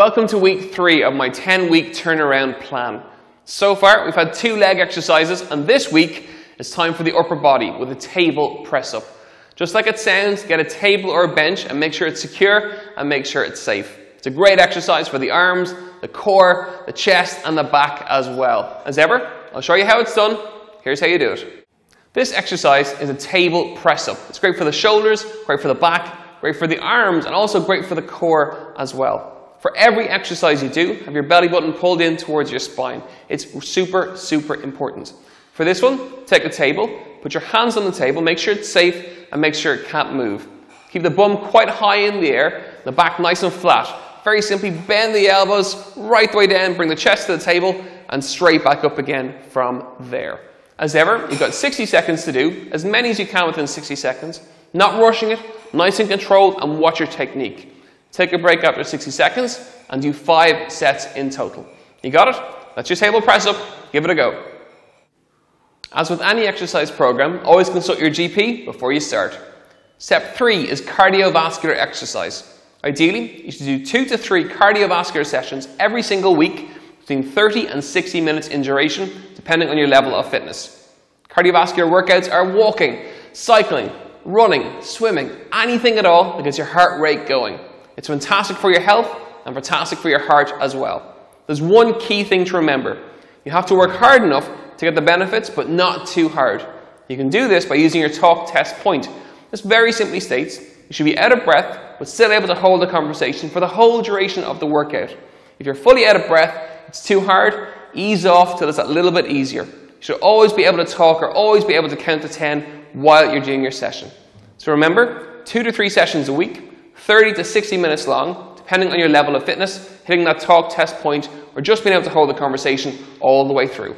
Welcome to week 3 of my 10-week turnaround plan. So far, we've had 2 leg exercises, and this week it's time for the upper body with a table press-up. Just like it sounds, get a table or a bench and make sure it's secure and make sure it's safe. It's a great exercise for the arms, the core, the chest, and the back as well. As ever, I'll show you how it's done. Here's how you do it. This exercise is a table press-up. It's great for the shoulders, great for the back, great for the arms, and also great for the core as well. For every exercise you do, have your belly button pulled in towards your spine. It's super, super important. For this one, take a table, put your hands on the table, make sure it's safe, and make sure it can't move. Keep the bum quite high in the air, the back nice and flat. Very simply bend the elbows right the way down, bring the chest to the table, and straight back up again from there. As ever, you've got 60 seconds to do, as many as you can within 60 seconds. Not rushing it, nice and controlled, and watch your technique. Take a break after 60 seconds and do 5 sets in total. You got it? That's your table press up. Give it a go. As with any exercise program, always consult your GP before you start. Step 3 is cardiovascular exercise. Ideally, you should do 2 to 3 cardiovascular sessions every single week between 30 and 60 minutes in duration, depending on your level of fitness. Cardiovascular workouts are walking, cycling, running, swimming, anything at all that gets your heart rate going. It's fantastic for your health and fantastic for your heart as well. There's one key thing to remember. You have to work hard enough to get the benefits, but not too hard. You can do this by using your talk test point. This very simply states you should be out of breath, but still able to hold a conversation for the whole duration of the workout. If you're fully out of breath, it's too hard, ease off till it's a little bit easier. You should always be able to talk or always be able to count to 10 while you're doing your session. So remember, 2 to 3 sessions a week, 30 to 60 minutes long, depending on your level of fitness, hitting that talk test point, or just being able to hold the conversation all the way through.